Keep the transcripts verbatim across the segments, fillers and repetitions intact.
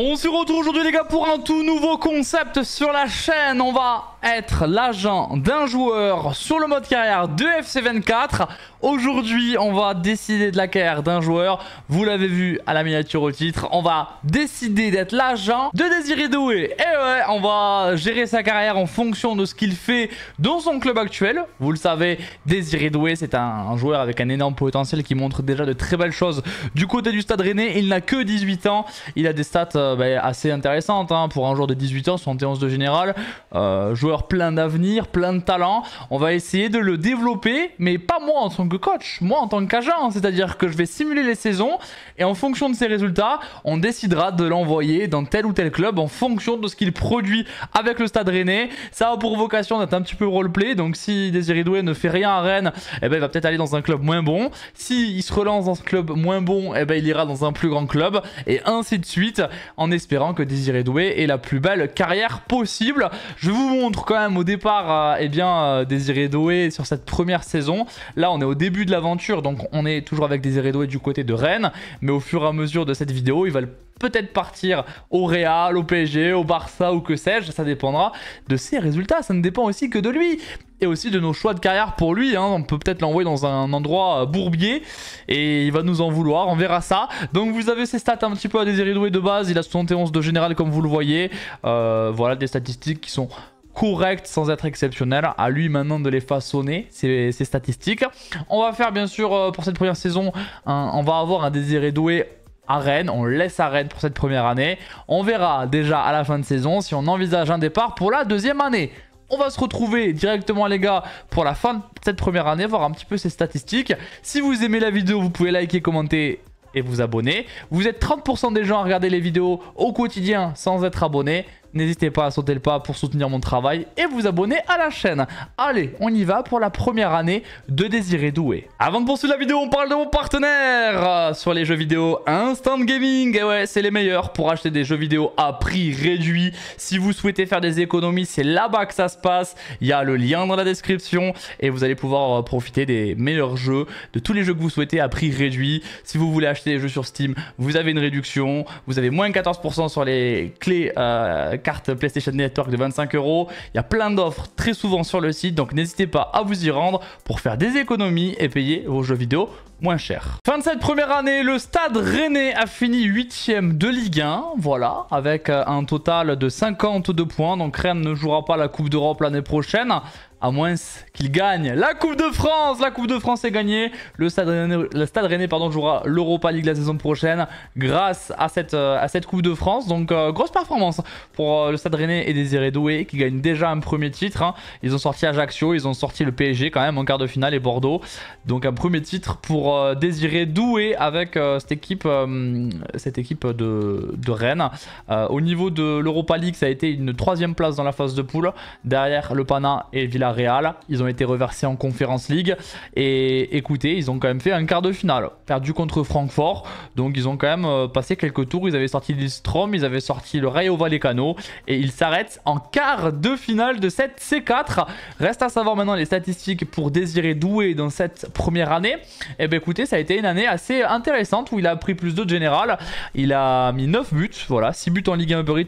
On se retrouve aujourd'hui les gars pour un tout nouveau concept sur la chaîne. On va être l'agent d'un joueur sur le mode carrière de F C vingt-quatre. Aujourd'hui on va décider de la carrière d'un joueur. Vous l'avez vu à la miniature au titre. On va décider d'être l'agent de Désiré Doué. Et ouais, on va gérer sa carrière en fonction de ce qu'il fait dans son club actuel. Vous le savez, Désiré Doué c'est un, un joueur avec un énorme potentiel qui montre déjà de très belles choses du côté du Stade Rennais. Il n'a que dix-huit ans. Il a des stats euh, bah, assez intéressantes hein, pour un joueur de dix-huit ans, soixante et onze de général. Euh, joueur plein d'avenir, plein de talent. On va essayer de le développer, mais pas moi en tant que coach, moi en tant qu'agent. C'est-à-dire que je vais simuler les saisons et en fonction de ses résultats, on décidera de l'envoyer dans tel ou tel club en fonction de ce qu'il produit avec le Stade Rennais. Ça a pour vocation d'être un petit peu roleplay. Donc si Désiré Doué ne fait rien à Rennes, eh ben, il va peut-être aller dans un club moins bon. S'il se relance dans ce club moins bon, eh ben, il ira dans un plus grand club et ainsi de suite, en espérant que Désiré Doué ait la plus belle carrière possible. Je vous montre quand même au départ euh, eh bien, euh, Désiré Doué sur cette première saison. Là on est au début de l'aventure, donc on est toujours avec Désiré Doué du côté de Rennes, mais au fur et à mesure de cette vidéo il va le peut-être partir au Real, au P S G, au Barça ou que sais-je. Ça dépendra de ses résultats. Ça ne dépend aussi que de lui et aussi de nos choix de carrière pour lui. Hein. On peut peut-être l'envoyer dans un endroit bourbier et il va nous en vouloir. On verra ça. Donc vous avez ses stats un petit peu à Désiré Doué de base. Il a soixante et onze de général comme vous le voyez. Euh, voilà des statistiques qui sont correct sans être exceptionnel. À lui maintenant de les façonner, ces statistiques. On va faire bien sûr pour cette première saison, un, on va avoir un Désiré Doué à Rennes, on laisse à Rennes pour cette première année. On verra déjà à la fin de saison si on envisage un départ pour la deuxième année. On va se retrouver directement les gars pour la fin de cette première année, voir un petit peu ses statistiques. Si vous aimez la vidéo, vous pouvez liker, commenter et vous abonner. Vous êtes trente pour cent des gens à regarder les vidéos au quotidien sans être abonné. N'hésitez pas à sauter le pas pour soutenir mon travail et vous abonner à la chaîne. Allez, on y va pour la première année de Désiré Doué. Avant de poursuivre la vidéo, on parle de mon partenaire sur les jeux vidéo Instant Gaming. Et ouais, c'est les meilleurs pour acheter des jeux vidéo à prix réduit. Si vous souhaitez faire des économies, c'est là-bas que ça se passe. Il y a le lien dans la description et vous allez pouvoir profiter des meilleurs jeux, de tous les jeux que vous souhaitez à prix réduit. Si vous voulez acheter des jeux sur Steam, vous avez une réduction. Vous avez moins quatorze pour cent sur les clés euh, carte PlayStation Network de vingt-cinq euros. Il y a plein d'offres très souvent sur le site, donc n'hésitez pas à vous y rendre pour faire des économies et payer vos jeux vidéo moins cher. Fin de cette première année, le Stade Rennais a fini huitième de Ligue un, voilà, avec un total de cinquante-deux points. Donc Rennes ne jouera pas la Coupe d'Europe l'année prochaine, à moins qu'il gagne la Coupe de France. La Coupe de France est gagnée. Le Stade Rennais, le Stade Rennais pardon, jouera l'Europa League la saison prochaine grâce à cette, à cette Coupe de France. Donc euh, grosse performance pour euh, le Stade Rennais et Désiré Doué qui gagnent déjà un premier titre. Hein. Ils ont sorti Ajaccio, ils ont sorti le P S G quand même en quart de finale et Bordeaux. Donc un premier titre pour Euh, Désiré Doué avec euh, cette équipe, euh, cette équipe de, de Rennes. Euh, au niveau de l'Europa League, ça a été une troisième place dans la phase de poule derrière le Pana et Villarreal. Ils ont été reversés en Conférence League et écoutez, ils ont quand même fait un quart de finale perdu contre Francfort. Donc ils ont quand même euh, passé quelques tours. Ils avaient sorti l'Istrom, ils avaient sorti le Rio Ave et ils s'arrêtent en quart de finale de cette C quatre. Reste à savoir maintenant les statistiques pour Désiré Doué dans cette première année. Et bien, écoutez, ça a été une année assez intéressante où il a pris plus de général. Il a mis neuf buts, voilà, six buts en Ligue un Uber Eats,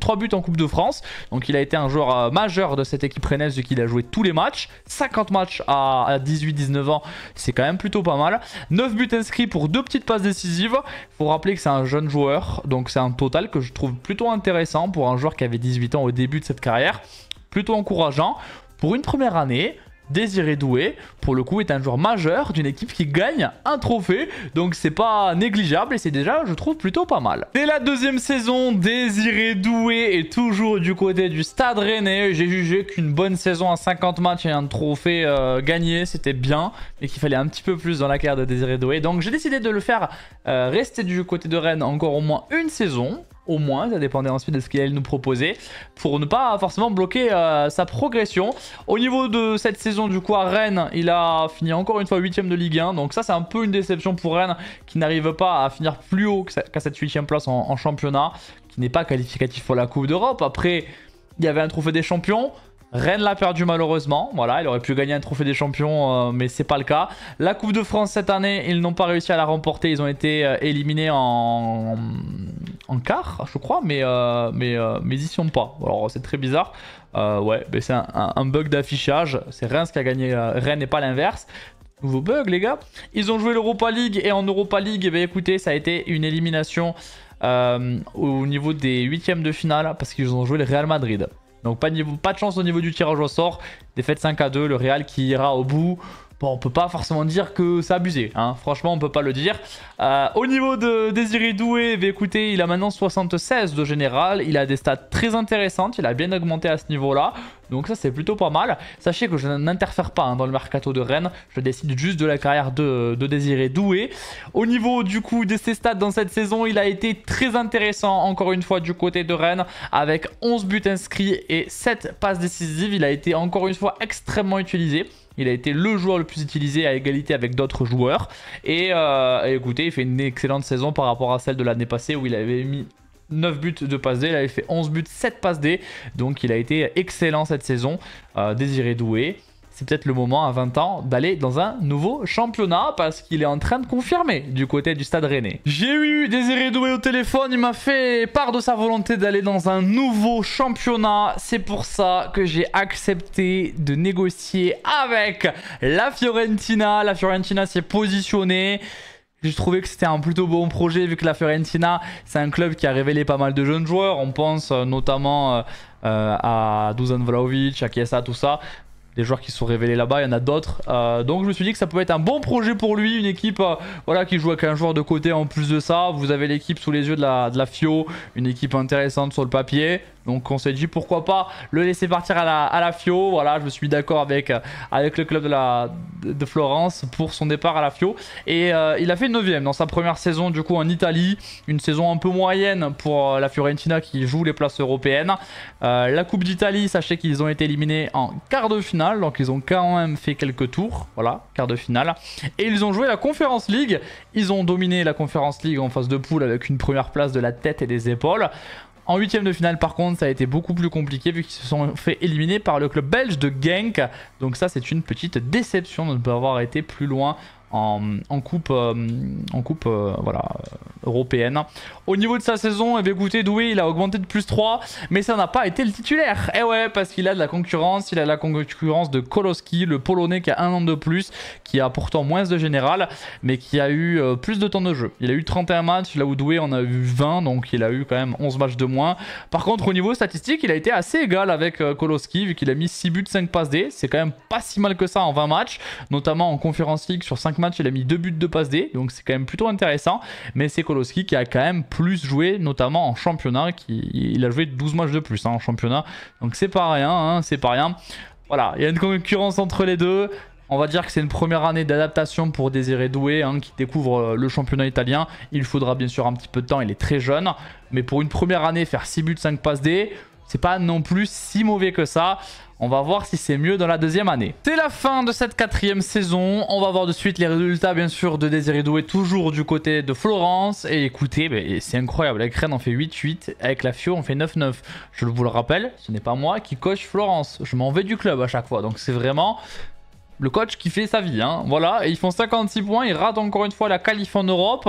trois buts en Coupe de France. Donc il a été un joueur euh, majeur de cette équipe rennaise vu qu'il a joué tous les matchs. cinquante matchs à dix-huit dix-neuf ans, c'est quand même plutôt pas mal. neuf buts inscrits pour deux petites passes décisives. Il faut rappeler que c'est un jeune joueur, donc c'est un total que je trouve plutôt intéressant pour un joueur qui avait dix-huit ans au début de cette carrière. Plutôt encourageant pour une première année. Désiré Doué, pour le coup, est un joueur majeur d'une équipe qui gagne un trophée. Donc c'est pas négligeable et c'est déjà, je trouve, plutôt pas mal. Dès la deuxième saison, Désiré Doué est toujours du côté du Stade Rennais. J'ai jugé qu'une bonne saison à cinquante matchs et un trophée euh, gagné, c'était bien. Mais qu'il fallait un petit peu plus dans la carrière de Désiré Doué. Donc j'ai décidé de le faire euh, rester du côté de Rennes encore au moins une saison. Au moins, ça dépendait ensuite de ce qu'il allait nous proposer pour ne pas forcément bloquer euh, sa progression. Au niveau de cette saison du coup à Rennes, il a fini encore une fois huitième de Ligue un. Donc ça c'est un peu une déception pour Rennes qui n'arrive pas à finir plus haut qu'à cette huitième place en, en championnat. Qui n'est pas qualificatif pour la Coupe d'Europe. Après, il y avait un trophée des champions. Rennes l'a perdu malheureusement, voilà, il aurait pu gagner un trophée des champions euh, mais c'est pas le cas. La Coupe de France cette année, ils n'ont pas réussi à la remporter, ils ont été euh, éliminés en, en quart, je crois, mais, euh, mais, euh, mais ils y sont pas. Alors c'est très bizarre. Euh, ouais, mais c'est un, un, un bug d'affichage. C'est Reims qui a gagné, euh, Rennes et pas l'inverse. Nouveau bug, les gars. Ils ont joué l'Europa League et en Europa League, eh bien, écoutez, ça a été une élimination euh, au niveau des huitièmes de finale parce qu'ils ont joué le Real Madrid. Donc pas, niveau, pas de chance au niveau du tirage au sort. Défaite cinq à deux, le Real qui ira au bout. Bon, on peut pas forcément dire que c'est abusé, hein. Franchement, on peut pas le dire. Euh, au niveau de Désiré Doué, bah, écoutez, il a maintenant soixante-seize de général. Il a des stats très intéressantes. Il a bien augmenté à ce niveau-là. Donc ça, c'est plutôt pas mal. Sachez que je n'interfère pas hein, dans le mercato de Rennes. Je décide juste de la carrière de, de Désiré Doué. Au niveau du coup de ses stats dans cette saison, il a été très intéressant encore une fois du côté de Rennes. Avec onze buts inscrits et sept passes décisives. Il a été encore une fois extrêmement utilisé. Il a été le joueur le plus utilisé à égalité avec d'autres joueurs. Et, euh, et écoutez, il fait une excellente saison par rapport à celle de l'année passée où il avait mis neuf buts de passe D. Là, il fait onze buts, sept passes D. Donc, il a été excellent cette saison. Euh, Désiré Doué, c'est peut-être le moment à vingt ans d'aller dans un nouveau championnat parce qu'il est en train de confirmer du côté du Stade Rennais. J'ai eu Désiré Doué au téléphone, il m'a fait part de sa volonté d'aller dans un nouveau championnat. C'est pour ça que j'ai accepté de négocier avec la Fiorentina. La Fiorentina s'est positionnée. J'ai trouvé que c'était un plutôt bon projet vu que la Fiorentina, c'est un club qui a révélé pas mal de jeunes joueurs. On pense notamment à Dusan Vlahovic, à Chiesa, tout ça. Des joueurs qui sont révélés là-bas, il y en a d'autres. Euh, donc je me suis dit que ça pouvait être un bon projet pour lui. Une équipe euh, voilà, qui joue avec un joueur de côté en plus de ça. Vous avez l'équipe sous les yeux de la, de la Fio. Une équipe intéressante sur le papier. Donc on s'est dit pourquoi pas le laisser partir à la, à la Fio. Voilà, je me suis d'accord avec, avec le club de, la, de Florence pour son départ à la Fio. Et euh, il a fait neuvième dans sa première saison du coup en Italie. Une saison un peu moyenne pour la Fiorentina qui joue les places européennes. Euh, la Coupe d'Italie, sachez qu'ils ont été éliminés en quart de finale. Donc ils ont quand même fait quelques tours, voilà, quart de finale. Et ils ont joué la Conférence League. Ils ont dominé la Conférence League en phase de poule avec une première place de la tête et des épaules. En huitième de finale par contre, ça a été beaucoup plus compliqué vu qu'ils se sont fait éliminer par le club belge de Genk. Donc ça c'est une petite déception de ne pas avoir été plus loin en, en coupe, euh, en coupe euh, voilà, euh, européenne. Au niveau de sa saison, eh bien, écoutez, Doué il a augmenté de plus trois, mais ça n'a pas été le titulaire. Et ouais, parce qu'il a de la concurrence, il a de la concurrence de Koloski, le Polonais qui a un an de plus, qui a pourtant moins de général, mais qui a eu euh, plus de temps de jeu. Il a eu trente et un matchs, là où Doué en a eu vingt, donc il a eu quand même onze matchs de moins. Par contre, au niveau statistique, il a été assez égal avec euh, Koloski, vu qu'il a mis six buts, cinq passes D. C'est quand même pas si mal que ça en vingt matchs, notamment en Conférence League sur cinq match, il a mis deux buts de passe D, donc c'est quand même plutôt intéressant. Mais c'est Koloski qui a quand même plus joué, notamment en championnat, qui, il a joué douze matchs de plus hein, en championnat, donc c'est pas rien, hein, c'est pas rien. Voilà, il y a une concurrence entre les deux. On va dire que c'est une première année d'adaptation pour Désiré Doué hein, qui découvre le championnat italien. Il faudra bien sûr un petit peu de temps, il est très jeune, mais pour une première année, faire six buts, cinq passes D, c'est pas non plus si mauvais que ça. On va voir si c'est mieux dans la deuxième année. C'est la fin de cette quatrième saison. On va voir de suite les résultats, bien sûr, de Désiré Doué, toujours du côté de Florence. Et écoutez, bah, c'est incroyable. Avec Rennes, on fait huit huit. Avec la Fio, on fait neuf neuf. Je vous le rappelle, ce n'est pas moi qui coach Florence. Je m'en vais du club à chaque fois. Donc, c'est vraiment le coach qui fait sa vie. Hein. Voilà. Et ils font cinquante-six points. Ils ratent encore une fois la qualif en Europe.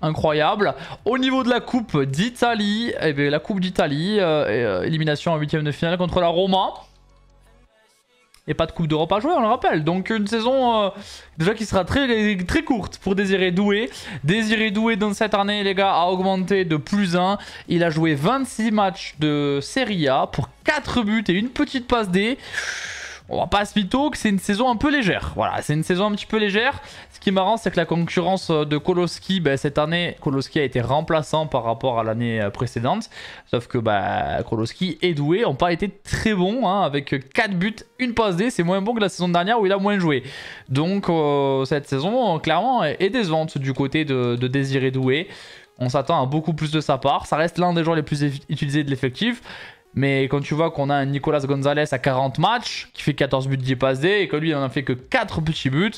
Incroyable. Au niveau de la Coupe d'Italie, eh bien, la Coupe d'Italie, euh, euh, élimination en huitième de finale contre la Roma. Et pas de Coupe d'Europe à jouer, on le rappelle. Donc une saison euh, déjà qui sera très, très courte pour Désiré Doué. Désiré Doué dans cette année, les gars, a augmenté de plus un. Il a joué vingt-six matchs de Serie A pour quatre buts et une petite passe D. On va pas se mytho que c'est une saison un peu légère. Voilà, c'est une saison un petit peu légère. Ce qui est marrant, c'est que la concurrence de Koloski, ben, cette année, Koloski a été remplaçant par rapport à l'année précédente. Sauf que ben, Koloski et Doué n'ont pas été très bons. Hein, avec quatre buts, une passe D, c'est moins bon que la saison dernière où il a moins joué. Donc euh, cette saison, clairement, est décevante du côté de, de Désiré Doué. On s'attend à beaucoup plus de sa part. Ça reste l'un des joueurs les plus utilisés de l'effectif. Mais quand tu vois qu'on a un Nicolas Gonzalez à quarante matchs, qui fait quatorze buts, dix passes D, et que lui, il n'en a fait que quatre petits buts,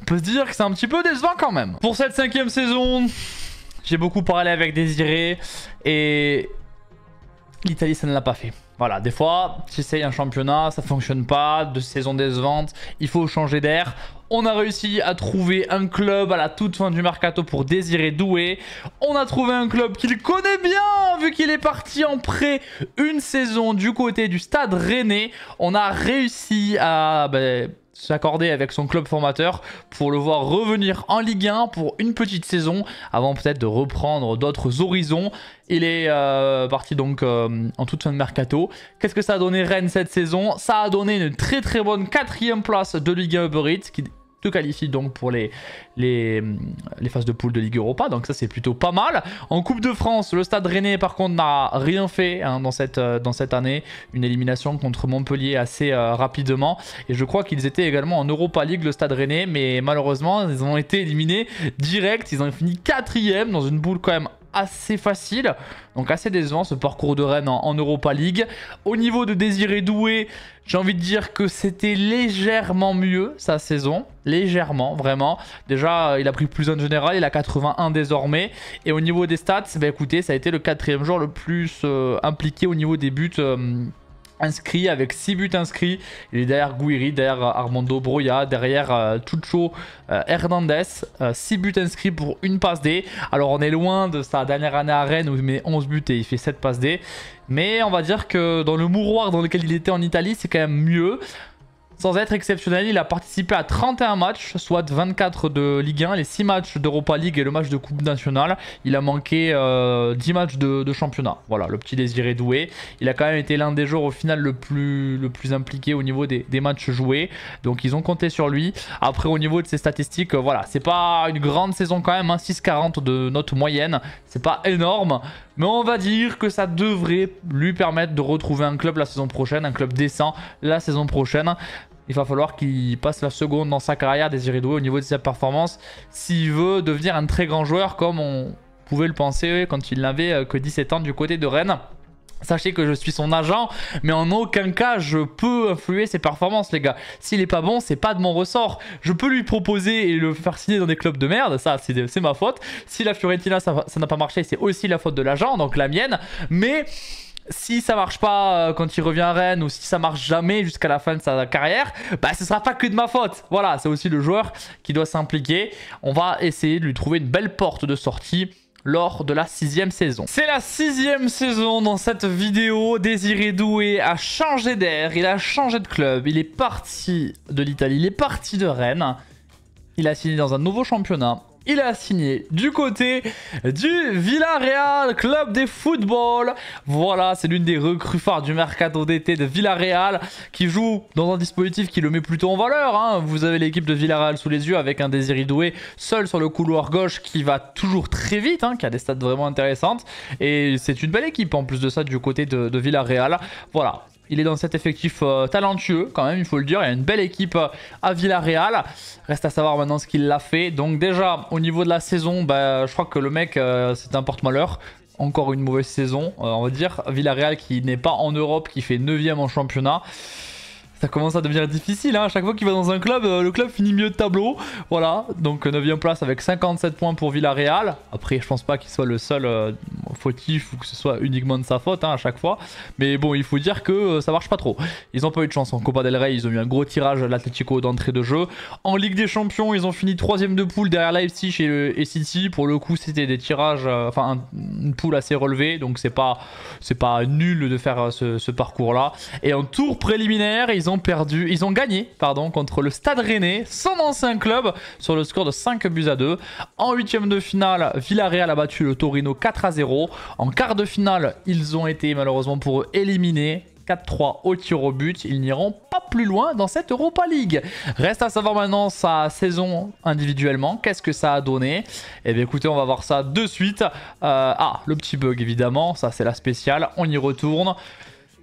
on peut se dire que c'est un petit peu décevant quand même. Pour cette cinquième saison, j'ai beaucoup parlé avec Désiré, et l'Italie, ça ne l'a pas fait. Voilà, des fois, tu essayes un championnat, ça ne fonctionne pas, deux saisons décevantes, il faut changer d'air. On a réussi à trouver un club à la toute fin du mercato pour Désiré Doué. On a trouvé un club qu'il connaît bien vu qu'il est parti en prêt une saison du côté du Stade Rennais. On a réussi à... Bah, s'accorder avec son club formateur pour le voir revenir en Ligue un pour une petite saison avant peut-être de reprendre d'autres horizons. Il est euh, parti donc euh, en toute fin de mercato. Qu'est-ce que ça a donné Rennes cette saison? Ça a donné une très très bonne quatrième place de Ligue un Uber Eats qui te qualifie donc pour les, les, les phases de poule de Ligue Europa. Donc ça c'est plutôt pas mal. En Coupe de France, le Stade Rennais par contre n'a rien fait hein, dans, cette, euh, dans cette année. Une élimination contre Montpellier assez euh, rapidement. Et je crois qu'ils étaient également en Europa League le Stade Rennais. Mais malheureusement ils ont été éliminés direct. Ils ont fini quatrième dans une boule quand même assez facile. Donc assez décevant ce parcours de Rennes en, en Europa League. Au niveau de Désiré Doué, j'ai envie de dire que c'était légèrement mieux sa saison. Légèrement, vraiment. Déjà, il a pris plus en général. Il a quatre-vingt-un désormais. Et au niveau des stats, bah écoutez, ça a été le quatrième joueur le plus euh, impliqué au niveau des buts... Euh, inscrit avec six buts inscrits. Il est derrière Guiri, derrière Armando Broya, derrière euh, Chucho euh, Hernandez. Euh, six buts inscrits pour une passe D. Alors on est loin de sa dernière année à Rennes où il met onze buts et il fait sept passes D. Mais on va dire que dans le mouroir dans lequel il était en Italie, c'est quand même mieux. Sans être exceptionnel, il a participé à trente et un matchs, soit vingt-quatre de Ligue un, les six matchs d'Europa League et le match de Coupe nationale. Il a manqué euh, dix matchs de, de championnat. Voilà, le petit Désiré Doué. Il a quand même été l'un des joueurs au final le plus, le plus impliqué au niveau des, des matchs joués. Donc ils ont compté sur lui. Après, au niveau de ses statistiques, euh, voilà, c'est pas une grande saison quand même, hein, six virgule quarante de note moyenne. C'est pas énorme, mais on va dire que ça devrait lui permettre de retrouver un club la saison prochaine, un club décent la saison prochaine. Il va falloir qu'il passe la seconde dans sa carrière, Désiré Doué, au niveau de sa performance, s'il veut devenir un très grand joueur comme on pouvait le penser quand il n'avait que dix-sept ans du côté de Rennes. Sachez que je suis son agent, mais en aucun cas je peux influer ses performances, les gars. S'il est pas bon, c'est pas de mon ressort. Je peux lui proposer et le faire signer dans des clubs de merde, ça c'est ma faute. Si la Fiorentina ça n'a pas marché, c'est aussi la faute de l'agent, donc la mienne. Mais... si ça marche pas quand il revient à Rennes ou si ça marche jamais jusqu'à la fin de sa carrière, bah ce sera pas que de ma faute. Voilà, c'est aussi le joueur qui doit s'impliquer. On va essayer de lui trouver une belle porte de sortie lors de la sixième saison. C'est la sixième saison dans cette vidéo. Désiré Doué a changé d'air, il a changé de club. Il est parti de l'Italie, il est parti de Rennes. Il a signé dans un nouveau championnat. Il a signé du côté du Villarreal, club des football. Voilà, c'est l'une des recrues phares du mercato d'été de Villarreal qui joue dans un dispositif qui le met plutôt en valeur. Hein. Vous avez l'équipe de Villarreal sous les yeux avec un Désiré Doué seul sur le couloir gauche qui va toujours très vite, hein, qui a des stats vraiment intéressantes. Et c'est une belle équipe en plus de ça du côté de, de Villarreal. Voilà. Il est dans cet effectif euh, talentueux quand même, il faut le dire. Il y a une belle équipe euh, à Villarreal. Reste à savoir maintenant ce qu'il l'a fait. Donc déjà, au niveau de la saison, bah, je crois que le mec, euh, c'est un porte-malheur. Encore une mauvaise saison, euh, on va dire. Villarreal qui n'est pas en Europe, qui fait neuvième en championnat. Ça commence à devenir difficile, hein. À chaque fois qu'il va dans un club, euh, le club finit mieux de tableau. Voilà, donc neuvième place avec cinquante-sept points pour Villarreal. Après, je pense pas qu'il soit le seul euh, fautif ou que ce soit uniquement de sa faute hein, à chaque fois. Mais bon, il faut dire que euh, ça marche pas trop. Ils n'ont pas eu de chance en Copa del Rey, ils ont eu un gros tirage à l'Atlético d'entrée de jeu. En Ligue des Champions, ils ont fini troisième de poule derrière Leipzig et, le, et City. Pour le coup, c'était des tirages, enfin euh, un, une poule assez relevée. Donc c'est pas, c'est pas nul de faire euh, ce, ce parcours-là. Et en tour préliminaire, ils Ils ont perdu, ils ont gagné, pardon, contre le Stade Rennais, son ancien club, sur le score de cinq buts à deux. En huitième de finale, Villarreal a battu le Torino quatre à zéro. En quart de finale, ils ont été malheureusement pour eux éliminés quatre trois au tir au but. Ils n'iront pas plus loin dans cette Europa League. Reste à savoir maintenant sa saison individuellement. Qu'est-ce que ça a donné? Eh bien écoutez, on va voir ça de suite. Euh, ah, le petit bug évidemment, ça c'est la spéciale, on y retourne.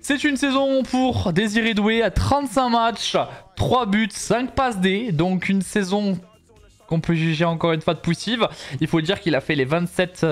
C'est une saison pour Désiré Doué à trente-cinq matchs, trois buts, cinq passes D. Donc une saison qu'on peut juger encore une fois de poussive. Il faut dire qu'il a fait les vingt-sept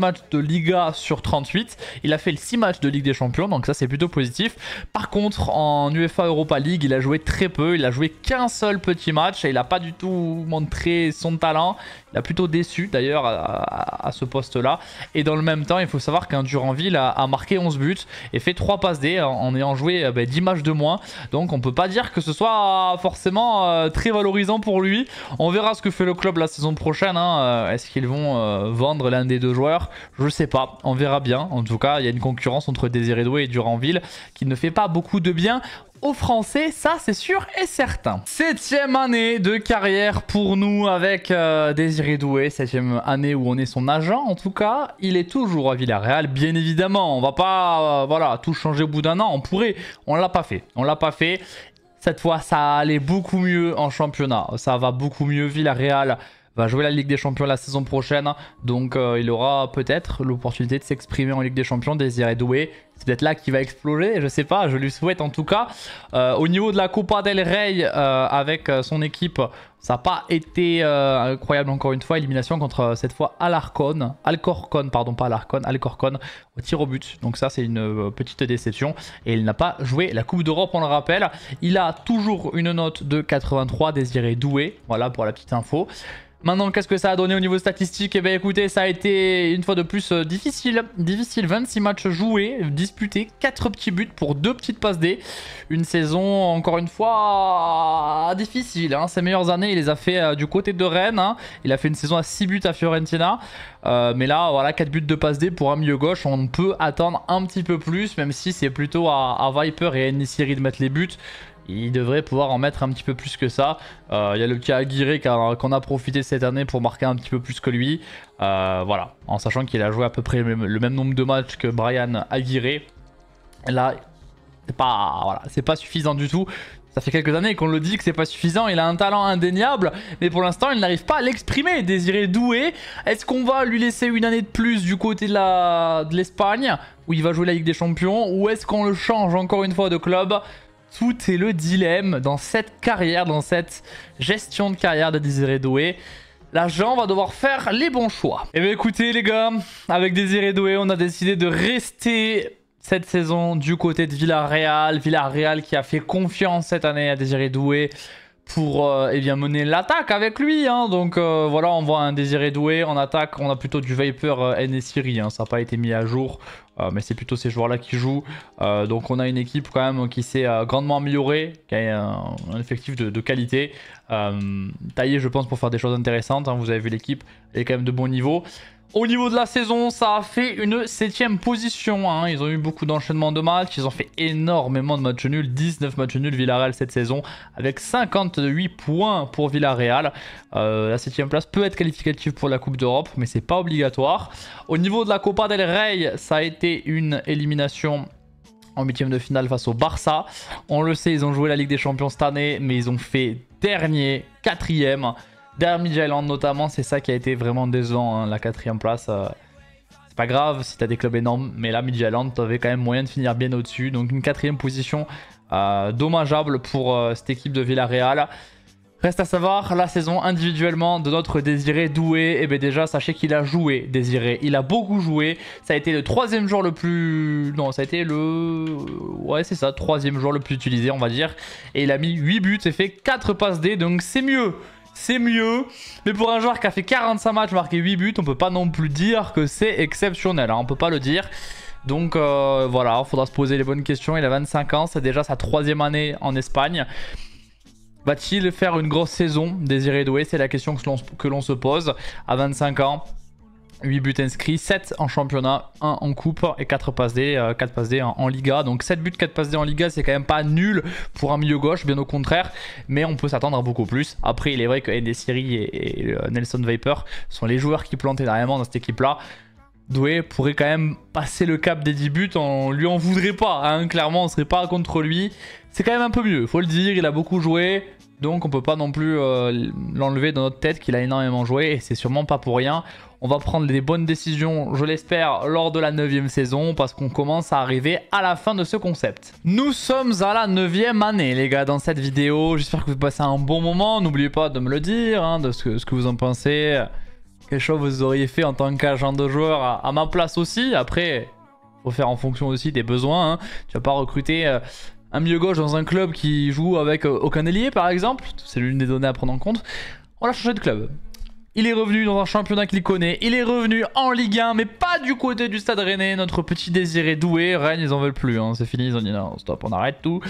matchs de Liga sur trente-huit. Il a fait les six matchs de Ligue des Champions, donc ça c'est plutôt positif. Par contre, en UEFA Europa League, il a joué très peu. Il a joué qu'un seul petit match et il n'a pas du tout montré son talent. Il a plutôt déçu d'ailleurs à, à, à ce poste-là. Et dans le même temps, il faut savoir qu'un Duranville a, a marqué onze buts et fait trois passes D en, en ayant joué bah, dix matchs de moins. Donc on ne peut pas dire que ce soit forcément euh, très valorisant pour lui. On verra ce que fait le club la saison prochaine, hein. Est-ce qu'ils vont euh, vendre l'un des deux joueurs? Je sais pas, on verra bien. En tout cas, il y a une concurrence entre Désiré Doué et Duranville qui ne fait pas beaucoup de bien aux Français, ça c'est sûr et certain. Septième année de carrière pour nous avec euh, Désiré Doué, septième année où on est son agent en tout cas. Il est toujours à Villarreal, bien évidemment. On va pas euh, voilà, tout changer au bout d'un an, on pourrait, on l'a pas fait, on l'a pas fait. Cette fois, ça allait beaucoup mieux en championnat. Ça va beaucoup mieux. Villarreal va jouer la Ligue des Champions la saison prochaine. Donc, euh, il aura peut-être l'opportunité de s'exprimer en Ligue des Champions. Désiré Doué, c'est peut-être là qu'il va exploser. Je sais pas, je lui souhaite en tout cas. Euh, au niveau de la Copa del Rey euh, avec son équipe, ça n'a pas été euh, incroyable encore une fois. Élimination contre cette fois Alcorcon. Alcorcon, pardon, pas Alcorcon. Alcorcon au tir au but. Donc ça, c'est une petite déception. Et il n'a pas joué la Coupe d'Europe, on le rappelle. Il a toujours une note de quatre-vingt-trois, Désiré Doué. Voilà pour la petite info. Maintenant, qu'est-ce que ça a donné au niveau statistique? Eh bien, écoutez, ça a été une fois de plus euh, difficile. Difficile, vingt-six matchs joués, disputés, quatre petits buts pour deux petites passes D. Une saison, encore une fois, difficile, hein. Ses meilleures années, il les a fait euh, du côté de Rennes, hein. Il a fait une saison à six buts à Fiorentina. Euh, mais là, voilà, quatre buts de passe D pour un milieu gauche. On peut attendre un petit peu plus, même si c'est plutôt à, à Viper et à Nisiri de mettre les buts. Il devrait pouvoir en mettre un petit peu plus que ça. Euh, il y a le petit Aguirre qu'on a profité cette année pour marquer un petit peu plus que lui. Euh, voilà, en sachant qu'il a joué à peu près le même, le même nombre de matchs que Brian Aguirre. Là, c'est pas, voilà, c'est pas suffisant du tout. Ça fait quelques années qu'on le dit que c'est pas suffisant. Il a un talent indéniable, mais pour l'instant, il n'arrive pas à l'exprimer. Désiré Doué, est-ce qu'on va lui laisser une année de plus du côté de la, de l'Espagne, où il va jouer la Ligue des Champions, ou est-ce qu'on le change encore une fois de club? Tout est le dilemme dans cette carrière, dans cette gestion de carrière de Désiré Doué. L'agent va devoir faire les bons choix. Et bien écoutez les gars, avec Désiré Doué, on a décidé de rester cette saison du côté de Villarreal. Villarreal qui a fait confiance cette année à Désiré Doué pour euh, eh bien, mener l'attaque avec lui, hein. Donc euh, voilà, on voit un Désiré Doué en attaque. On a plutôt du Viper euh, N S I R I, hein. Ça n'a pas été mis à jour, euh, mais c'est plutôt ces joueurs-là qui jouent. Euh, donc on a une équipe quand même qui s'est euh, grandement améliorée, qui a un, un effectif de, de qualité. Euh, taillé, je pense, pour faire des choses intéressantes, hein. Vous avez vu l'équipe, elle est quand même de bon niveau. Au niveau de la saison, ça a fait une septième position, hein. Ils ont eu beaucoup d'enchaînements de matchs. Ils ont fait énormément de matchs nuls. dix-neuf matchs nuls Villarreal cette saison avec cinquante-huit points pour Villarreal. Euh, la septième place peut être qualificative pour la Coupe d'Europe, mais c'est pas obligatoire. Au niveau de la Copa del Rey, ça a été une élimination en huitième de finale face au Barça. On le sait, ils ont joué la Ligue des Champions cette année, mais ils ont fait dernier, quatrième. Derrière Mid-Island notamment, c'est ça qui a été vraiment décevant, hein. La quatrième place, euh, c'est pas grave si t'as des clubs énormes, mais là Mid-Island, t'avais quand même moyen de finir bien au-dessus. Donc une quatrième position euh, dommageable pour euh, cette équipe de Villarreal. Reste à savoir la saison individuellement de notre Désiré Doué. Et bien déjà, sachez qu'il a joué, Désiré. Il a beaucoup joué. Ça a été le troisième joueur le plus... Non, ça a été le... Ouais, c'est ça, troisième joueur le plus utilisé, on va dire. Et il a mis huit buts et fait quatre passes D, donc c'est mieux. C'est mieux, mais pour un joueur qui a fait quarante-cinq matchs, marqué huit buts, on peut pas non plus dire que c'est exceptionnel, hein. On peut pas le dire. Donc euh, voilà, il faudra se poser les bonnes questions. Il a vingt-cinq ans, c'est déjà sa troisième année en Espagne. Va-t-il faire une grosse saison, Désiré Doué? C'est la question que l'on se pose. À vingt-cinq ans, huit buts inscrits, sept en championnat, un en coupe et quatre passes D, euh, quatre passes D en, en Liga. Donc sept buts, quatre passes D en Liga, c'est quand même pas nul pour un milieu gauche, bien au contraire. Mais on peut s'attendre à beaucoup plus. Après, il est vrai que N D Siri et, et euh, Nelson Viper sont les joueurs qui plantent énormément dans cette équipe-là. Doué pourrait quand même passer le cap des dix buts, on lui en voudrait pas, hein. Clairement, on serait pas contre lui. C'est quand même un peu mieux, faut le dire, il a beaucoup joué. Donc on peut pas non plus euh, l'enlever dans notre tête qu'il a énormément joué et c'est sûrement pas pour rien. On va prendre des bonnes décisions, je l'espère, lors de la neuvième saison parce qu'on commence à arriver à la fin de ce concept. Nous sommes à la neuvième année les gars dans cette vidéo. J'espère que vous passez un bon moment. N'oubliez pas de me le dire, hein, de ce que, ce que vous en pensez. Quelle chose vous auriez fait en tant qu'agent de joueur à, à ma place aussi. Après, faut faire en fonction aussi des besoins. Hein. Tu vas pas recruter... Euh, un milieu gauche dans un club qui joue avec aucun ailier par exemple, c'est l'une des données à prendre en compte. On l'a changé de club. Il est revenu dans un championnat qu'il connaît, il est revenu en Ligue un, mais pas du côté du Stade Rennais, notre petit Désiré Doué. Rennes, ils en veulent plus, hein. C'est fini, ils ont dit non, stop, on arrête tout.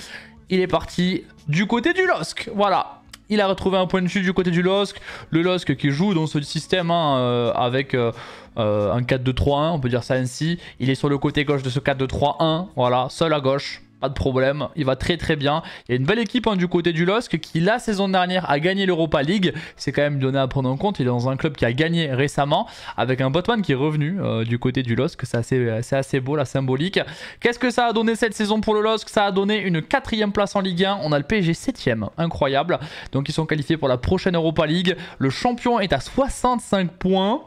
Il est parti du côté du L O S C, voilà. Il a retrouvé un point de chute du côté du L O S C. Le L O S C qui joue dans ce système hein, euh, avec euh, euh, un quatre deux trois un, on peut dire ça ainsi. Il est sur le côté gauche de ce quatre deux trois un, voilà, seul à gauche. Pas de problème, il va très très bien. Il y a une belle équipe hein, du côté du L O S C qui la saison dernière a gagné l'Europa League. C'est quand même donné à prendre en compte. Il est dans un club qui a gagné récemment avec un Botman qui est revenu euh, du côté du L O S C. C'est assez, c'est assez beau, la symbolique. Qu'est-ce que ça a donné cette saison pour le L O S C? Ça a donné une quatrième place en Ligue un. On a le P S G septième, incroyable. Donc ils sont qualifiés pour la prochaine Europa League. Le champion est à soixante-cinq points.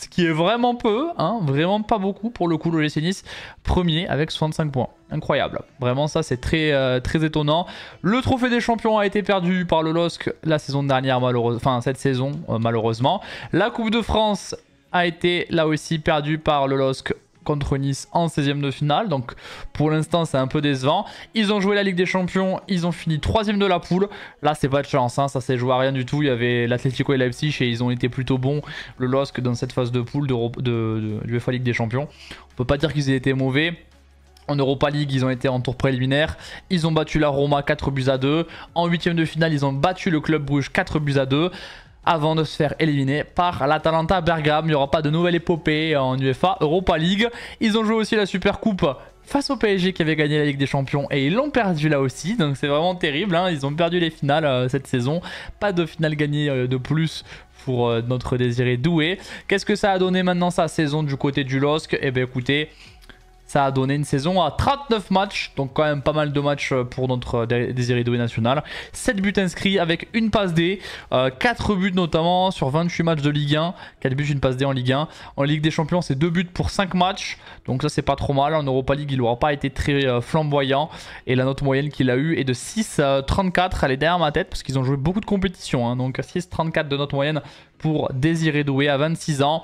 Ce qui est vraiment peu, hein, vraiment pas beaucoup pour le coup. L'O G C Nice, premier avec soixante-cinq points. Incroyable. Vraiment ça, c'est très, euh, très étonnant. Le trophée des champions a été perdu par le L O S C la saison dernière, malheureusement. Enfin, cette saison, euh, malheureusement. La Coupe de France a été là aussi perdue par le L O S C contre Nice en seizième de finale. Donc, pour l'instant, c'est un peu décevant. Ils ont joué la Ligue des Champions. Ils ont fini troisième de la poule. Là, c'est pas de chance. Hein. Ça s'est joué à rien du tout. Il y avait l'Atlético et Leipzig et ils ont été plutôt bons. Le L O S C dans cette phase de poule de l'UEFA de, de, de Ligue des Champions. On peut pas dire qu'ils aient été mauvais. En Europa League, ils ont été en tour préliminaire. Ils ont battu la Roma quatre buts à deux. En huitième de finale, ils ont battu le club Bruges quatre buts à deux. Avant de se faire éliminer par l'Atalanta Bergame. Il n'y aura pas de nouvelle épopée en UEFA Europa League. Ils ont joué aussi la Super Coupe face au P S G qui avait gagné la Ligue des Champions. Et ils l'ont perdu là aussi. Donc c'est vraiment terrible. Hein. Ils ont perdu les finales euh, cette saison. Pas de finale gagnée euh, de plus pour euh, notre Désiré Doué. Qu'est-ce que ça a donné maintenant sa saison du côté du L O S C? Eh bien écoutez... Ça a donné une saison à trente-neuf matchs, donc quand même pas mal de matchs pour notre Désiré Doué national. sept buts inscrits avec une passe D, euh, quatre buts notamment sur vingt-huit matchs de Ligue un, quatre buts, une passe D en Ligue un. En Ligue des Champions, c'est deux buts pour cinq matchs, donc ça c'est pas trop mal. En Europa League, il n'aura pas été très euh, flamboyant et la note moyenne qu'il a eue est de six virgule trente-quatre, elle est derrière ma tête parce qu'ils ont joué beaucoup de compétitions, hein. Donc six virgule trente-quatre de note moyenne pour Désiré Doué à vingt-six ans.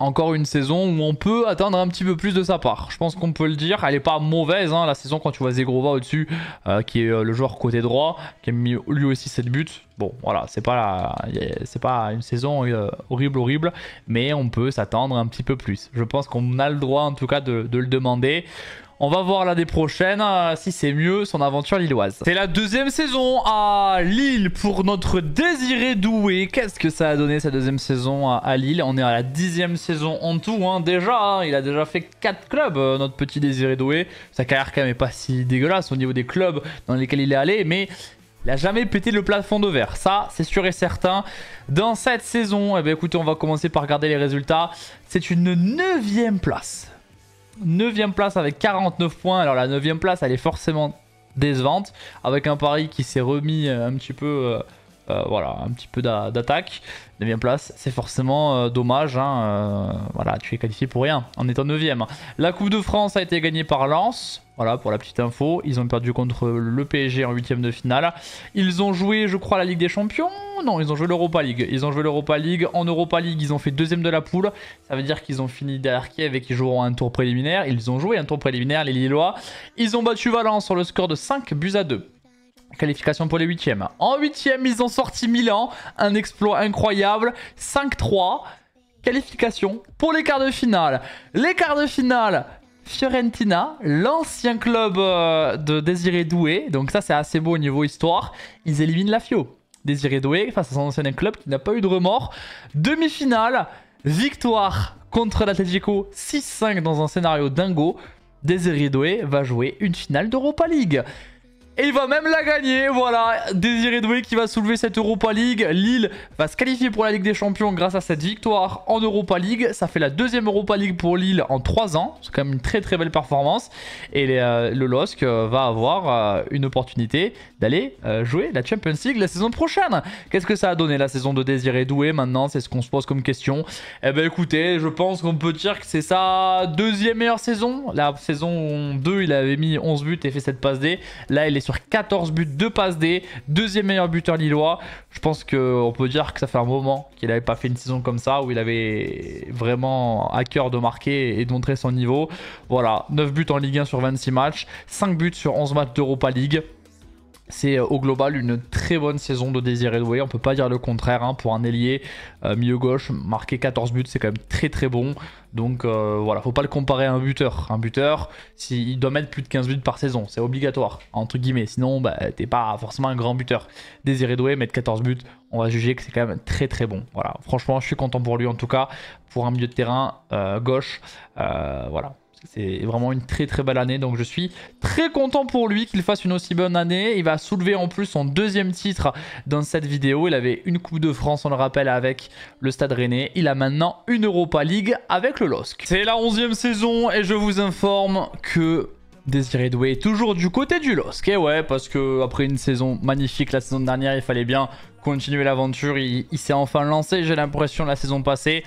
Encore une saison où on peut attendre un petit peu plus de sa part. Je pense qu'on peut le dire. Elle n'est pas mauvaise. Hein, la saison quand tu vois Zegrova au-dessus, euh, qui est euh, le joueur côté droit, qui a mis lui aussi sept buts. Bon, voilà, c'est pas, c'est pas une saison euh, horrible, horrible. Mais on peut s'attendre un petit peu plus. Je pense qu'on a le droit en tout cas de, de le demander. On va voir l'année prochaine euh, si c'est mieux son aventure lilloise. C'est la deuxième saison à Lille pour notre Désiré Doué. Qu'est-ce que ça a donné sa deuxième saison à, à Lille? On est à la dixième saison en tout hein, déjà. Hein, il a déjà fait quatre clubs euh, notre petit Désiré Doué. Sa carrière quand même n'est pas si dégueulasse au niveau des clubs dans lesquels il est allé. Mais il n'a jamais pété le plafond de verre. Ça c'est sûr et certain. Dans cette saison, eh bien, écoutez, on va commencer par regarder les résultats. C'est une neuvième place. neuvième place avec quarante-neuf points. Alors la neuvième place elle est forcément décevante avec un Paris qui s'est remis un petit peu euh, euh, voilà, un petit peu d'attaque. neuvième place c'est forcément euh, dommage hein, euh, voilà, tu es qualifié pour rien en étant neuvième. La Coupe de France a été gagnée par Lens. Voilà pour la petite info, ils ont perdu contre le P S G en huitième de finale. Ils ont joué je crois la Ligue des Champions. Non, ils ont joué l'Europa League. Ils ont joué l'Europa League. En Europa League, ils ont fait deuxième de la poule. Ça veut dire qu'ils ont fini derrière Kiev et qu'ils joueront un tour préliminaire. Ils ont joué un tour préliminaire, les Lillois. Ils ont battu Valence sur le score de cinq buts à deux. Qualification pour les huitièmes. En huitième, ils ont sorti Milan. Un exploit incroyable. cinq trois. Qualification pour les quarts de finale. Les quarts de finale... Fiorentina, l'ancien club de Désiré Doué. Donc ça c'est assez beau au niveau histoire. Ils éliminent la Fio. Désiré Doué face à son ancien club qui n'a pas eu de remords. Demi-finale, victoire contre l'Atlético six cinq dans un scénario dingo. Désiré Doué va jouer une finale d'Europa League. Et il va même la gagner, voilà. Désiré Doué qui va soulever cette Europa League. Lille va se qualifier pour la Ligue des Champions grâce à cette victoire en Europa League. Ça fait la deuxième Europa League pour Lille en trois ans. C'est quand même une très très belle performance. Et les, euh, le L O S C euh, va avoir euh, une opportunité d'aller euh, jouer la Champions League la saison prochaine. Qu'est-ce que ça a donné la saison de Désiré Doué maintenant? C'est ce qu'on se pose comme question. Eh ben écoutez, je pense qu'on peut dire que c'est sa deuxième meilleure saison. La saison deux, il avait mis onze buts et fait sept passes D. Là, il est sur quatorze buts, deux passes D, deuxième meilleur buteur lillois. Je pense qu'on peut dire que ça fait un moment qu'il n'avait pas fait une saison comme ça, où il avait vraiment à cœur de marquer et de montrer son niveau. Voilà, neuf buts en Ligue un sur vingt-six matchs, cinq buts sur onze matchs d'Europa League. C'est au global une très bonne saison de Désiré Doué, on peut pas dire le contraire hein, pour un ailier euh, milieu gauche, marquer quatorze buts c'est quand même très très bon. Donc euh, voilà, faut pas le comparer à un buteur. Un buteur, si, il doit mettre plus de quinze buts par saison, c'est obligatoire, entre guillemets. Sinon, bah, t'es pas forcément un grand buteur. Désiré Doué, mettre quatorze buts, on va juger que c'est quand même très très bon. Voilà, franchement je suis content pour lui en tout cas, pour un milieu de terrain euh, gauche, euh, voilà. C'est vraiment une très très belle année, donc je suis très content pour lui qu'il fasse une aussi bonne année. Il va soulever en plus son deuxième titre dans cette vidéo. Il avait une Coupe de France, on le rappelle, avec le Stade Rennais. Il a maintenant une Europa League avec le L O S C. C'est la onzième saison et je vous informe que Désiré Doué est toujours du côté du L O S C. Et ouais, parce que après une saison magnifique la saison dernière, il fallait bien continuer l'aventure. Il, il s'est enfin lancé, j'ai l'impression, la saison passée.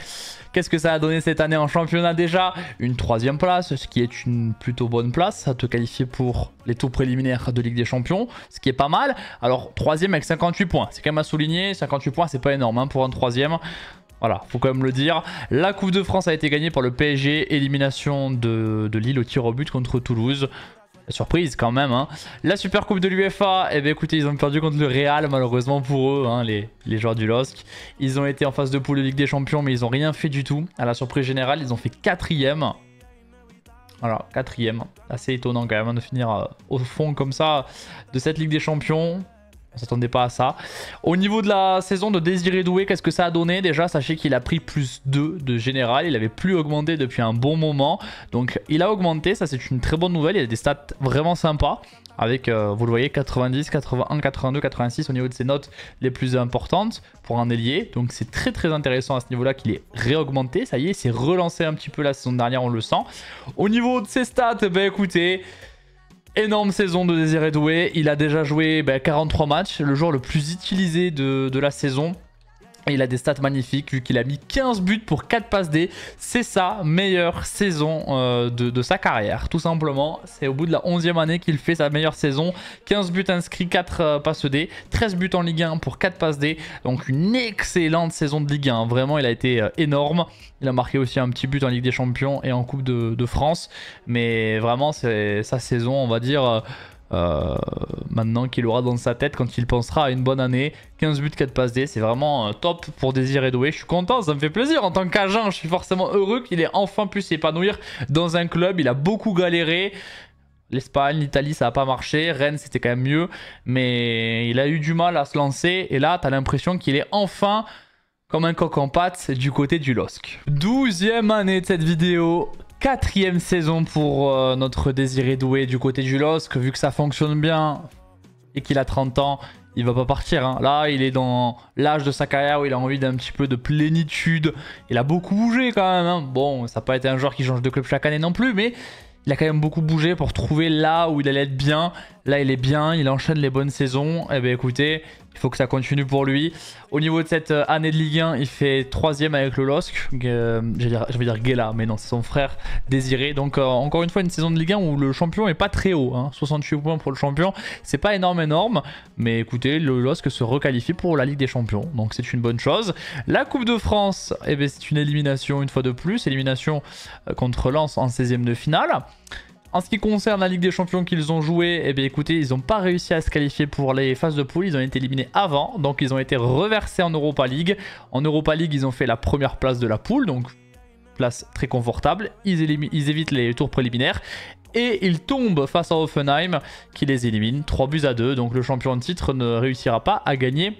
Qu'est-ce que ça a donné cette année en championnat déjà? Une troisième place, ce qui est une plutôt bonne place. Ça te qualifie pour les tours préliminaires de Ligue des Champions, ce qui est pas mal. Alors, troisième avec cinquante-huit points. C'est quand même à souligner. cinquante-huit points, c'est pas énorme hein, pour un troisième. Voilà, faut quand même le dire. La Coupe de France a été gagnée par le P S G. Élimination de, de Lille au tir au but contre Toulouse. Surprise quand même hein. La Super Coupe de l'UEFA, eh bien écoutez, ils ont perdu contre le Real, malheureusement pour eux, hein, les, les joueurs du L O S C. Ils ont été en phase de poule de Ligue des Champions, mais ils n'ont rien fait du tout. À la surprise générale, ils ont fait quatrième. Voilà, quatrième. Assez étonnant quand même de finir euh, au fond comme ça de cette Ligue des Champions. On ne s'attendait pas à ça. Au niveau de la saison de Désiré Doué, qu'est-ce que ça a donné? Déjà, sachez qu'il a pris plus deux de général. Il n'avait plus augmenté depuis un bon moment. Donc, il a augmenté. Ça, c'est une très bonne nouvelle. Il a des stats vraiment sympas. Avec, euh, vous le voyez, quatre-vingt-dix, quatre-vingt-un, quatre-vingt-deux, quatre-vingt-six au niveau de ses notes les plus importantes pour un ailier. Donc, c'est très, très intéressant à ce niveau-là qu'il est réaugmenté. Ça y est, il s'est relancé un petit peu la saison dernière, on le sent. Au niveau de ses stats, ben bah, écoutez... Énorme saison de Désiré Doué, il a déjà joué bah, quarante-trois matchs, le joueur le plus utilisé de, de la saison. Et il a des stats magnifiques vu qu'il a mis quinze buts pour quatre passes D. C'est sa meilleure saison euh, de, de sa carrière, tout simplement. C'est au bout de la onzième année qu'il fait sa meilleure saison. quinze buts inscrits, quatre passes D, treize buts en Ligue un pour quatre passes D. Donc une excellente saison de Ligue un, vraiment il a été euh, énorme. Il a marqué aussi un petit but en Ligue des Champions et en Coupe de, de France. Mais vraiment c'est sa saison, on va dire... Euh, Euh, maintenant qu'il aura dans sa tête quand il pensera à une bonne année. Quinze buts, quatre passes D, c'est vraiment euh, top pour Désiré Doué. Je suis content, ça me fait plaisir en tant qu'agent. Je suis forcément heureux qu'il ait enfin pu s'épanouir dans un club. Il a beaucoup galéré, l'Espagne, l'Italie ça n'a pas marché, Rennes c'était quand même mieux, mais il a eu du mal à se lancer. Et là t'as l'impression qu'il est enfin comme un coq en pâte du côté du L O S C. Douzième année de cette vidéo, Quatrième saison pour euh, notre Désiré Doué du côté du L O S C. Vu que ça fonctionne bien et qu'il a trente ans, il va pas partir. Hein. Là, il est dans l'âge de sa carrière où il a envie d'un petit peu de plénitude. Il a beaucoup bougé quand même. Hein. Bon, ça n'a pas été un joueur qui change de club chaque année non plus, mais il a quand même beaucoup bougé pour trouver là où il allait être bien. Là, il est bien, il enchaîne les bonnes saisons. Eh bien, écoutez, il faut que ça continue pour lui. Au niveau de cette année de Ligue un, il fait troisième avec le L O S C. Euh, je vais dire Guéla, mais non, c'est son frère Désiré. Donc, euh, encore une fois, une saison de Ligue un où le champion n'est pas très haut. Hein. soixante-huit points pour le champion, c'est pas énorme, énorme. Mais écoutez, le L O S C se requalifie pour la Ligue des Champions. Donc, c'est une bonne chose. La Coupe de France, eh bien, c'est une élimination une fois de plus. Élimination contre Lens en seizième de finale. En ce qui concerne la Ligue des Champions qu'ils ont joué, eh bien écoutez, ils n'ont pas réussi à se qualifier pour les phases de poule. Ils ont été éliminés avant, donc ils ont été reversés en Europa League. En Europa League, ils ont fait la première place de la poule, donc place très confortable. Ils, ils évitent les tours préliminaires et ils tombent face à Hoffenheim qui les élimine trois buts à deux. Donc le champion de titre ne réussira pas à gagner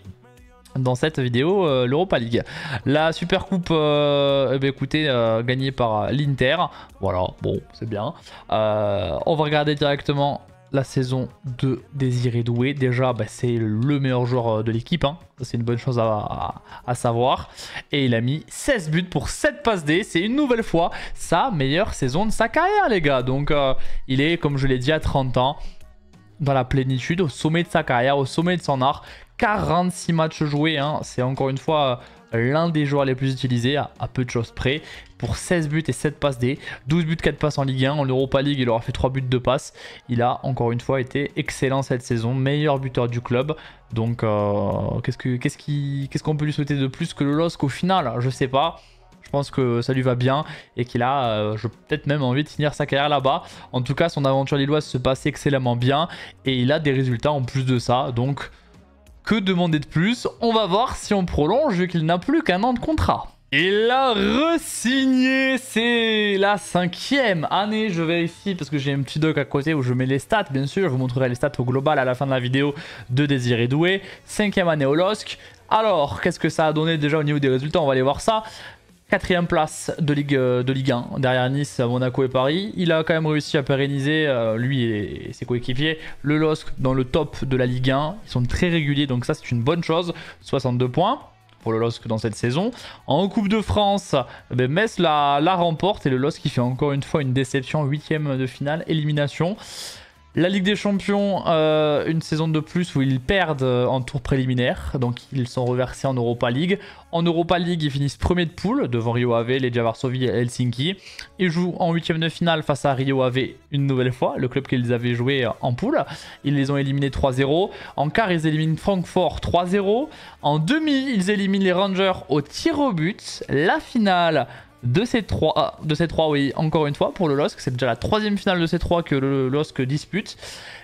dans cette vidéo euh, l'Europa League. La Super Coupe euh, eh bien, écoutez, euh, gagnée par l'Inter. Voilà, bon, c'est bien. Euh, on va regarder directement la saison de Désiré Doué. Déjà, bah, c'est le meilleur joueur de l'équipe, hein. C'est une bonne chose à, à, à savoir. Et il a mis seize buts pour sept passes D. C'est une nouvelle fois sa meilleure saison de sa carrière, les gars. Donc, euh, il est, comme je l'ai dit, à trente ans, dans la plénitude, au sommet de sa carrière, au sommet de son art. quarante-six matchs joués, hein. C'est encore une fois euh, l'un des joueurs les plus utilisés, à, à peu de choses près. Pour seize buts et sept passes D, douze buts, quatre passes en Ligue un. En Europa League, il aura fait trois buts, deux passes. Il a encore une fois été excellent cette saison, meilleur buteur du club. Donc, euh, qu'est-ce que, qu'est-ce qui, qu'est-ce qu'on peut lui souhaiter de plus que le L O S C au final? Je sais pas. Je pense que ça lui va bien et qu'il a euh, peut-être même envie de finir sa carrière là-bas. En tout cas, son aventure lilloise se passe excellemment bien et il a des résultats en plus de ça. Donc, que demander de plus? On va voir si on prolonge vu qu'il n'a plus qu'un an de contrat. Il a re-signé, c'est la cinquième année, je vérifie parce que j'ai un petit doc à côté où je mets les stats, bien sûr, je vous montrerai les stats au global à la fin de la vidéo de Désiré Doué, cinquième année au L O S C. Alors, qu'est-ce que ça a donné déjà au niveau des résultats? On va aller voir ça. Quatrième place de Ligue, de Ligue un, derrière Nice, Monaco et Paris. Il a quand même réussi à pérenniser, euh, lui et ses coéquipiers, le L O S C dans le top de la Ligue un. Ils sont très réguliers, donc ça c'est une bonne chose, soixante-deux points. Pour le L O S C dans cette saison. En Coupe de France, ben Metz la, la remporte et le L O S C qui fait encore une fois une déception, huitième de finale, élimination. La Ligue des Champions, euh, une saison de plus où ils perdent en tour préliminaire, donc ils sont reversés en Europa League. En Europa League, ils finissent premier de poule devant Rio Ave, Legia Varsovie et Helsinki. Ils jouent en huitième de finale face à Rio Ave une nouvelle fois, le club qu'ils avaient joué en poule. Ils les ont éliminés trois zéro. En quart, ils éliminent Francfort trois zéro. En demi, ils éliminent les Rangers au tir au but. La finale de ces trois, de ces trois, oui, encore une fois pour le L O S C, c'est déjà la troisième finale de ces trois que le L O S C dispute.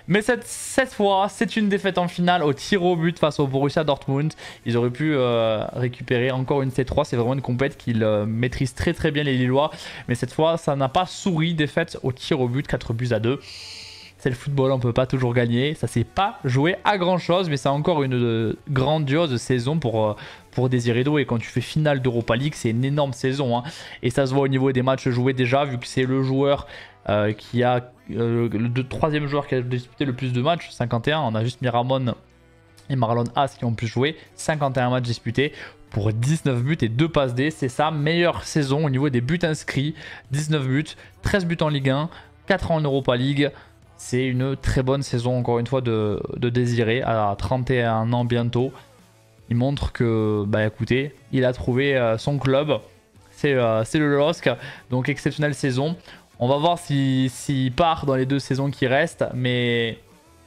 Mais cette, cette fois, c'est une défaite en finale au tir au but face au Borussia Dortmund. Ils auraient pu euh, récupérer encore une C trois, c'est vraiment une compète qu'ils euh, maîtrisent très très bien les Lillois. Mais cette fois, ça n'a pas souri, défaite au tir au but, quatre buts à deux. C'est le football, on ne peut pas toujours gagner. Ça ne s'est pas joué à grand chose, mais c'est encore une euh, grandiose saison pour, euh, pour Désiré Doué. Et quand tu fais finale d'Europa League, c'est une énorme saison, hein. Et ça se voit au niveau des matchs joués déjà, vu que c'est le joueur euh, qui a euh, le troisième joueur qui a disputé le plus de matchs, cinquante et un. On a juste Miramon et Marlon Haas qui ont pu jouer, cinquante et un matchs disputés pour dix-neuf buts et deux passes D. C'est sa meilleure saison au niveau des buts inscrits, dix-neuf buts, treize buts en Ligue un, quatre en Europa League. C'est une très bonne saison, encore une fois, de, de Désiré, à trente et un ans bientôt. Il montre que, bah écoutez, il a trouvé euh, son club, c'est euh, le L O S C, donc exceptionnelle saison. On va voir s'il s'il part dans les deux saisons qui restent, mais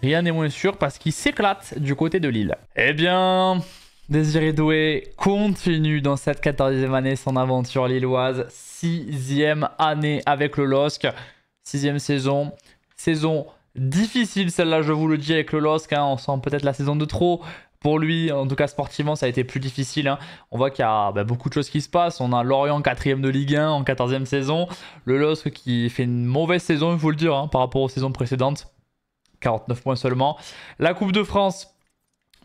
rien n'est moins sûr parce qu'il s'éclate du côté de Lille. Eh bien, Désiré Doué continue dans cette quatorzième année son aventure lilloise, sixième année avec le L O S C, sixième saison. Saison difficile celle-là, je vous le dis, avec le L O S C, hein, on sent peut-être la saison de trop pour lui, en tout cas sportivement ça a été plus difficile, hein. On voit qu'il y a bah, beaucoup de choses qui se passent, on a Lorient quatrième de Ligue un en quatorzième saison, le L O S C qui fait une mauvaise saison, il faut le dire, hein, par rapport aux saisons précédentes, quarante-neuf points seulement. La Coupe de France,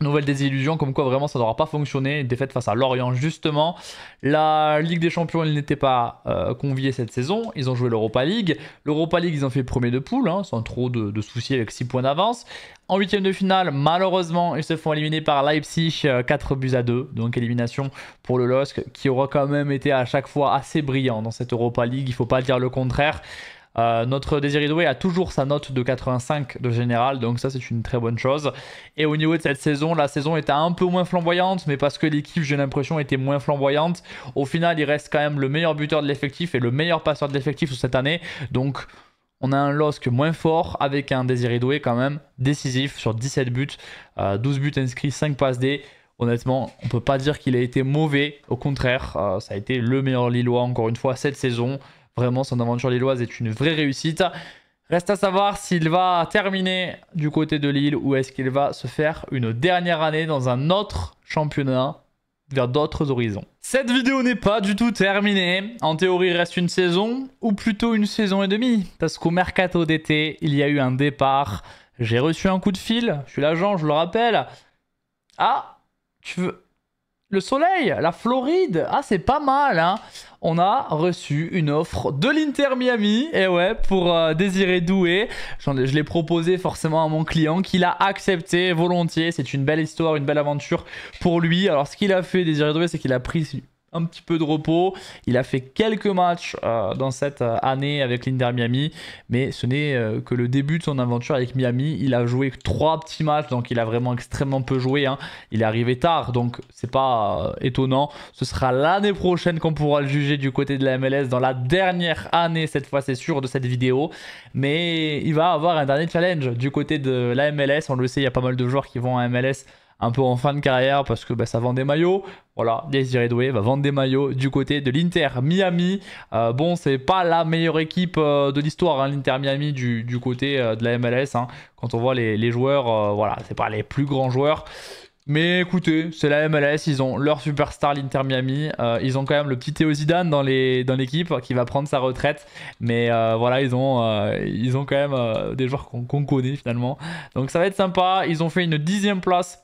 nouvelle désillusion, comme quoi vraiment ça n'aura pas fonctionné, une défaite face à Lorient justement. La Ligue des Champions, ils n'étaient pas euh, conviés cette saison, ils ont joué l'Europa League. L'Europa League, ils ont fait premier de poule, hein, sans trop de, de soucis avec six points d'avance. En huitième de finale, malheureusement, ils se font éliminer par Leipzig, quatre buts à deux. Donc élimination pour le L O S C qui aura quand même été à chaque fois assez brillant dans cette Europa League, il ne faut pas dire le contraire. Euh, notre Désiré Doué a toujours sa note de quatre-vingt-cinq de général, donc ça c'est une très bonne chose. Et au niveau de cette saison, la saison était un peu moins flamboyante, mais parce que l'équipe, j'ai l'impression, était moins flamboyante. Au final, il reste quand même le meilleur buteur de l'effectif et le meilleur passeur de l'effectif sur cette année. Donc on a un L O S C moins fort avec un Désiré Doué quand même décisif sur dix-sept buts, euh, douze buts inscrits, cinq passes D. Honnêtement, on ne peut pas dire qu'il a été mauvais, au contraire, euh, ça a été le meilleur Lillois encore une fois cette saison. Vraiment, son aventure lilloise est une vraie réussite. Reste à savoir s'il va terminer du côté de Lille ou est-ce qu'il va se faire une dernière année dans un autre championnat vers d'autres horizons. Cette vidéo n'est pas du tout terminée. En théorie, il reste une saison ou plutôt une saison et demie. Parce qu'au mercato d'été, il y a eu un départ. J'ai reçu un coup de fil. Je suis l'agent, je le rappelle. Ah, tu veux... Le soleil, la Floride, ah c'est pas mal hein. On a reçu une offre de l'Inter Miami, et ouais, pour euh, Désiré Doué. Ai, je l'ai proposé forcément à mon client, qu'il a accepté volontiers. C'est une belle histoire, une belle aventure pour lui. Alors ce qu'il a fait Désiré Doué, c'est qu'il a pris un petit peu de repos. Il a fait quelques matchs euh, dans cette euh, année avec l'Inter Miami, mais ce n'est euh, que le début de son aventure avec Miami. Il a joué trois petits matchs, donc il a vraiment extrêmement peu joué, hein. Il est arrivé tard, donc c'est pas euh, étonnant. Ce sera l'année prochaine qu'on pourra le juger du côté de la M L S, dans la dernière année, cette fois c'est sûr, de cette vidéo. Mais il va avoir un dernier challenge du côté de la M L S. On le sait, il y a pas mal de joueurs qui vont à M L S un peu en fin de carrière parce que bah, ça vend des maillots. Voilà, Désiré Doué va vendre des maillots du côté de l'Inter Miami. Euh, bon, c'est pas la meilleure équipe euh, de l'histoire, hein, l'Inter Miami du, du côté euh, de la M L S. Hein. Quand on voit les, les joueurs, euh, voilà, c'est pas les plus grands joueurs. Mais écoutez, c'est la M L S, ils ont leur superstar, l'Inter Miami. Euh, ils ont quand même le petit Théo Zidane dans les, dans l'équipe qui va prendre sa retraite. Mais euh, voilà, ils ont, euh, ils ont quand même euh, des joueurs qu'on qu'on connaît finalement. Donc ça va être sympa. Ils ont fait une dixième place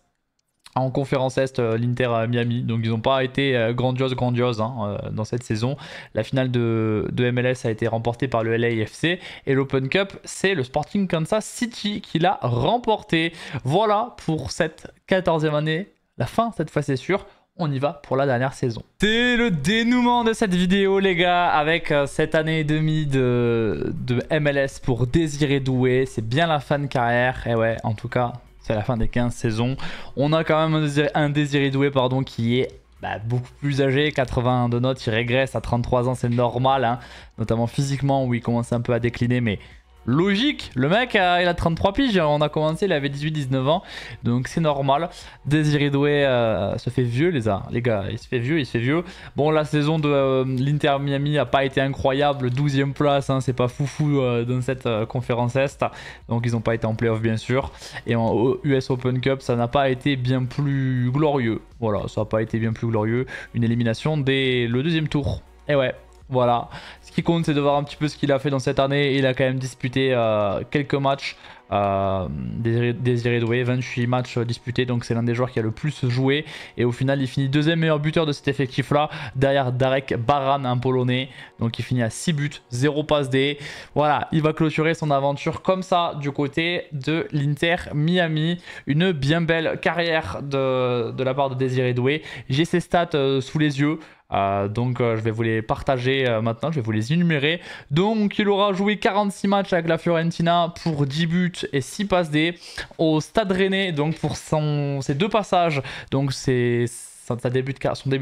en conférence Est, l'Inter Miami, donc ils n'ont pas été grandiose grandiose hein, dans cette saison. La finale de, de M L S a été remportée par le L A F C, et l'Open Cup c'est le Sporting Kansas City qui l'a remporté. Voilà pour cette quatorzième année, la fin cette fois c'est sûr. On y va pour la dernière saison. C'est le dénouement de cette vidéo les gars, avec euh, cette année et demie de, de M L S pour Désiré Doué. C'est bien la fin de carrière, et ouais, en tout cas c'est la fin des quinze saisons. On a quand même un Désiré Doué pardon, qui est bah, beaucoup plus âgé, quatre-vingt-un de notes, il régresse à trente-trois ans, c'est normal, hein, notamment physiquement où il commence un peu à décliner, mais logique, le mec euh, il a trente-trois piges, on a commencé, il avait dix-huit dix-neuf ans, donc c'est normal. Désiré Doué euh, se fait vieux les, a, les gars, il se fait vieux, il se fait vieux. Bon, la saison de euh, l'Inter Miami n'a pas été incroyable, douzième place, hein, c'est pas foufou euh, dans cette euh, conférence Est, donc ils n'ont pas été en playoff bien sûr. Et en U S Open Cup ça n'a pas été bien plus glorieux, voilà, ça n'a pas été bien plus glorieux, une élimination dès le deuxième tour, et ouais. Voilà, ce qui compte c'est de voir un petit peu ce qu'il a fait dans cette année. Il a quand même disputé euh, quelques matchs, euh, Désiré, Désiré Doué, vingt-huit matchs disputés, donc c'est l'un des joueurs qui a le plus joué. Et au final il finit deuxième meilleur buteur de cet effectif là, derrière Darek Baran, un Polonais. Donc il finit à six buts, zéro passe D. Voilà, il va clôturer son aventure comme ça du côté de l'Inter Miami. Une bien belle carrière de, de la part de Désiré Doué. J'ai ses stats euh, sous les yeux. Euh, donc euh, je vais vous les partager euh, maintenant, je vais vous les énumérer. Donc il aura joué quarante-six matchs avec la Fiorentina pour dix buts et six passes D. Au Stade Rennais, donc pour son, ses deux passages, donc c'est son début de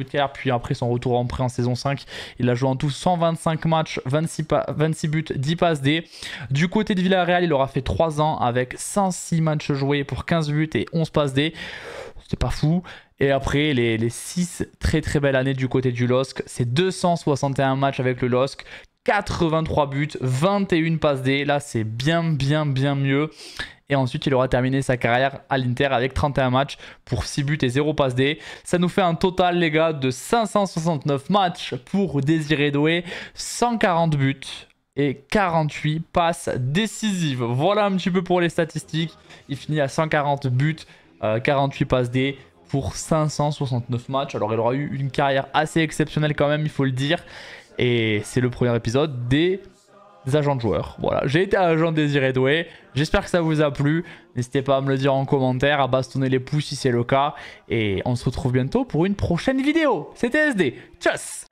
carrière, puis après son retour en prêt en saison cinq. Il a joué en tout cent vingt-cinq matchs, vingt-six buts, dix passes D. Du côté de Villarreal, il aura fait trois ans avec cent six matchs joués pour quinze buts et onze passes D. C'était pas fou. Et après, les, les six très très belles années du côté du L O S C, c'est deux cent soixante et un matchs avec le L O S C, quatre-vingt-trois buts, vingt et un passes D. Là, c'est bien bien bien mieux. Et ensuite, il aura terminé sa carrière à l'Inter avec trente et un matchs pour six buts et zéro passes D. Ça nous fait un total, les gars, de cinq cent soixante-neuf matchs pour Désiré Doué, cent quarante buts et quarante-huit passes décisives. Voilà un petit peu pour les statistiques. Il finit à cent quarante buts, quarante-huit passes D. Pour cinq cent soixante-neuf matchs. Alors il aura eu une carrière assez exceptionnelle quand même, il faut le dire. Et c'est le premier épisode des, des agents de joueurs. Voilà, j'ai été agent Désiré Doué. J'espère que ça vous a plu. N'hésitez pas à me le dire en commentaire, à bastonner les pouces si c'est le cas. Et on se retrouve bientôt pour une prochaine vidéo. C'était S D. Tchuss!